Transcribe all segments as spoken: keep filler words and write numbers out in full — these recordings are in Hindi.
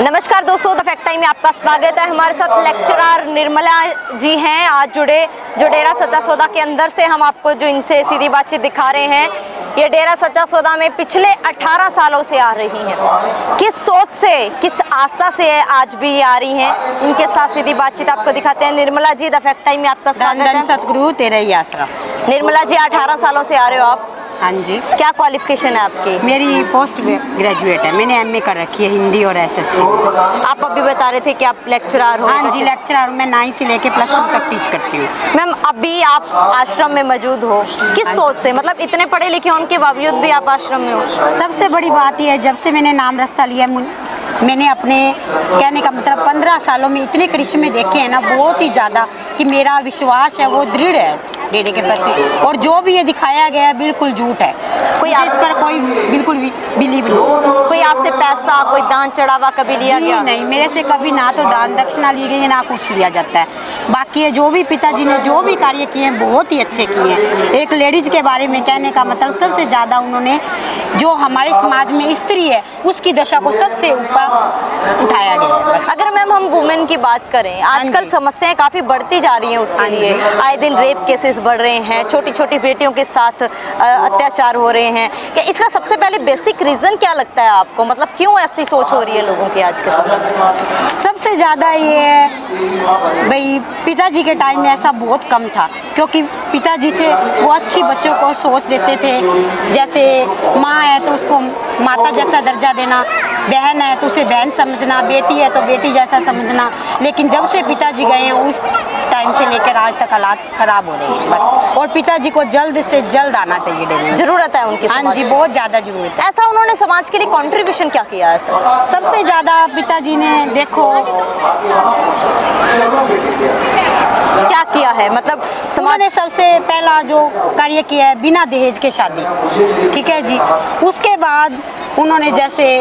नमस्कार दोस्तों, द फैक्ट टाइम में आपका स्वागत है। हमारे साथ लेक्चरर निर्मला जी हैं आज जुड़े, जो डेरा सच्चा सौदा के अंदर से हम आपको जो इनसे सीधी बातचीत दिखा रहे हैं, ये डेरा सच्चा सौदा में पिछले अठारह सालों से आ रही हैं। किस सोच से, किस आस्था से है आज भी ये आ रही हैं, इनके साथ सीधी बातचीत आपको दिखाते हैं। Nirmala ji, the fact time में आपका स्वागत है। सतगुरु तेरा ही आसरा। निर्मला जी, अठारह सालों से आ रहे हो आप। हाँ जी। क्या क्वालिफिकेशन है आपकी? मेरी पोस्ट ग्रेजुएट है, मैंने एमए कर रखी है हिंदी और एसएसटी। आप अभी बता रहे थे कि आप लेक्चरर हो। हाँ जी, लेक्चरर हूँ। मैं नाइन से लेके प्लस टू तक टीच करती हूँ। मैम, अभी आप आश्रम में मौजूद हो, किस सोच से? मतलब इतने पढ़े लिखे उनके बावजूद भी आप आश्रम में हो। सबसे बड़ी बात यह है, जब से मैंने नाम रास्ता लिया, मैंने अपने कहने का मतलब पंद्रह सालों में इतने करिश्मे देखे हैं ना, बहुत ही ज़्यादा, कि मेरा विश्वास है वो दृढ़ है डेरे के प्रति, और जो भी ये दिखाया गया है बिल्कुल झूठ है। कोई आप... इस पर कोई बिल्कुल भी बिलीव नहीं। कोई आपसे पैसा, कोई दान चढ़ावा कभी लिया गया? नहीं, मेरे से कभी ना तो दान दक्षिणा ली गई है, ना कुछ लिया जाता है। बाकी ये जो भी पिताजी ने जो भी कार्य किए हैं, बहुत ही अच्छे किए हैं। एक लेडीज़ के बारे में कहने का मतलब सबसे ज़्यादा उन्होंने, जो हमारे समाज में स्त्री है उसकी दशा को सबसे ऊपर उठाया गया है। अगर मैम हम वुमेन की बात करें, आजकल समस्याएं काफ़ी बढ़ती जा रही हैं, उसके लिए आए दिन रेप केसेस बढ़ रहे हैं, छोटी छोटी बेटियों के साथ अत्याचार हो रहे हैं। क्या इसका सबसे पहले बेसिक रीज़न क्या लगता है आपको? मतलब क्यों ऐसी सोच हो रही है लोगों की आज के समय? सबसे ज़्यादा ये है भाई, पिताजी के टाइम में ऐसा बहुत कम था, क्योंकि पिताजी थे वो अच्छी बच्चों को सोच देते थे। जैसे माँ है तो उसको माता जैसा दर्जा देना, बहन है तो उसे बहन समझना, बेटी है तो बेटी जैसा समझना। लेकिन जब से पिताजी गए हैं, उस टाइम से लेकर आज तक हालात खराब हो रहे हैं बस। और पिताजी को जल्द से जल्द आना चाहिए डेरे। जरूरत है उनकी। हाँ जी, बहुत ज़्यादा जरूरत है। ऐसा उन्होंने समाज के लिए कॉन्ट्रीब्यूशन क्या किया है? सबसे ज़्यादा पिताजी ने देखो क्या किया है, मतलब समाज ने सबसे पहला जो कार्य किया है, बिना दहेज के शादी, ठीक है जी। उसके बाद उन्होंने, जैसे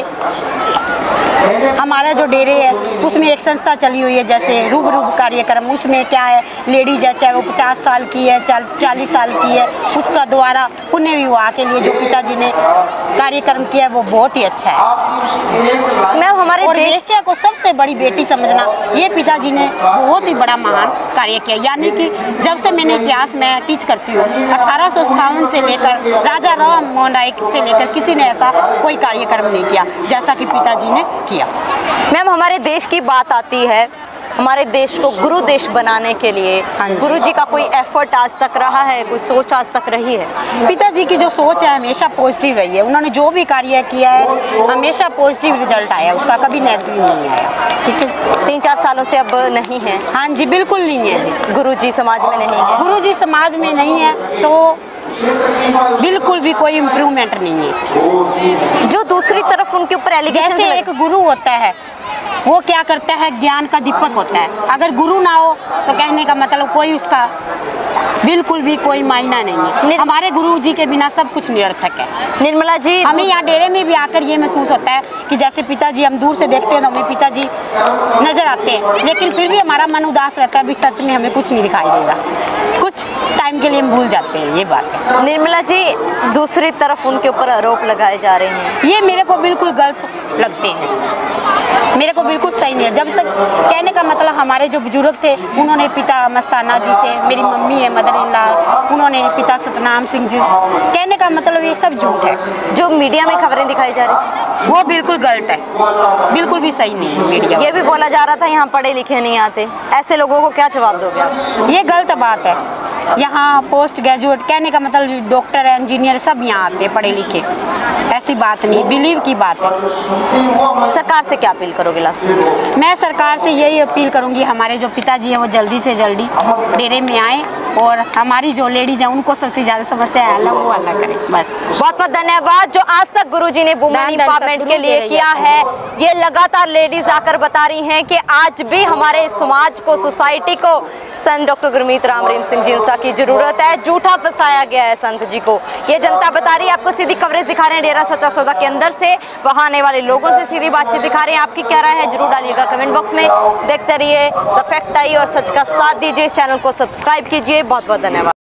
हमारा जो डेरे है उसमें एक संस्था चली हुई है, जैसे रूब रूब कार्यक्रम, उसमें क्या है, लेडीज है चाहे वो पचास साल की है, चालीस साल की है, उसका द्वारा पुण्य विवाह के लिए जो पिताजी ने कार्यक्रम किया है वो बहुत ही अच्छा है। मैं हमारे देश को सबसे बड़ी बेटी समझना, ये पिताजी ने बहुत ही बड़ा महान कार्य किया। यानी कि जब से मैंने इतिहास में टीच करती हूँ, अठारह सौ सत्तावन से लेकर राजा राम मोहन रॉय से लेकर किसी ने ऐसा कोई कार्यक्रम नहीं किया जैसा कि पिताजी ने किया। मैम, हमारे देश की बात आती है, हमारे देश को गुरु देश बनाने के लिए गुरु जी का कोई एफर्ट आज तक रहा है, कोई सोच आज तक रही है? पिताजी की जो सोच है हमेशा पॉजिटिव रही है। उन्होंने जो भी कार्य किया है हमेशा पॉजिटिव रिजल्ट आया, उसका कभी नेगेटिव नहीं आया। ठीक है, तीन चार सालों से अब नहीं है। हाँ जी, बिल्कुल नहीं है जी। गुरु जी समाज में नहीं है। गुरु जी समाज में नहीं है तो बिल्कुल भी कोई इम्प्रूवमेंट नहीं है। जो दूसरी तरफ उनके ऊपर एलिगेशन, जैसे एक गुरु होता है वो क्या करता है, ज्ञान का दीपक होता है। अगर गुरु ना हो तो कहने का मतलब कोई उसका बिल्कुल भी कोई मायना नहीं है। हमारे गुरु जी के बिना सब कुछ निरर्थक है। निर्मला जी, हमें यहाँ डेरे में भी आकर ये महसूस होता है कि जैसे पिताजी हम दूर से देखते हैं तो हमें पिताजी नज़र आते हैं, लेकिन फिर भी हमारा मन उदास रहता है, अभी सच में हमें कुछ नहीं दिखाई दे रहा, कुछ टाइम के लिए हम भूल जाते हैं, ये बात है। निर्मला जी, दूसरी तरफ उनके ऊपर आरोप लगाए जा रहे हैं, ये मेरे को बिल्कुल गलत लगते हैं, मेरे को बिल्कुल सही नहीं है। जब तक कहने का मतलब हमारे जो बुजुर्ग थे उन्होंने पिता मस्ताना जी से, मेरी मम्मी है मदर इन लॉ, उन्होंने पिता सतनाम सिंह जी, कहने का मतलब ये सब झूठ है। जो मीडिया में खबरें दिखाई जा रही वो बिल्कुल गलत है, बिल्कुल भी सही नहीं है। मीडिया ये भी बोला जा रहा था यहाँ पढ़े लिखे नहीं आते, ऐसे लोगों को क्या जवाब दोगे आप? ये गलत बात है। यहाँ पोस्ट ग्रेजुएट कहने का मतलब डॉक्टर है, इंजीनियर, सब यहाँ आते हैं पढ़े लिखे, ऐसी बात नहीं, बिलीव की बात है। सरकार से क्या अपील करोगे लास्ट में? मैं सरकार से यही अपील करूँगी, हमारे जो पिताजी हैं वो जल्दी से जल्दी डेरे में आएँ, और हमारी जो लेडीज हैं उनको सबसे ज़्यादा समस्या है अल्लाह वो अल्लाह करे बस। बहुत बहुत धन्यवाद। जो आज तक गुरुजी ने वुमेन एम्पावरमेंट के लिए किया है, ये लगातार लेडीज आकर बता रही हैं कि आज भी हमारे समाज को, सोसाइटी को संत डॉक्टर गुरमीत राम रहीम सिंह जी इंसान की जरूरत है। झूठा फंसाया गया है संत जी को, ये जनता बता रही है। आपको सीधी कवरेज दिखा रहे हैं डेरा सच्चा सौदा के अंदर से, वहाँ आने वाले लोगों से सीधी बातचीत दिखा रहे हैं। आपकी क्या राय है जरूर डालिएगा कमेंट बॉक्स में। देखते रहिए द फैक्ट आई और सच का साथ दीजिए, इस चैनल को सब्सक्राइब कीजिए। बहुत बहुत धन्यवाद।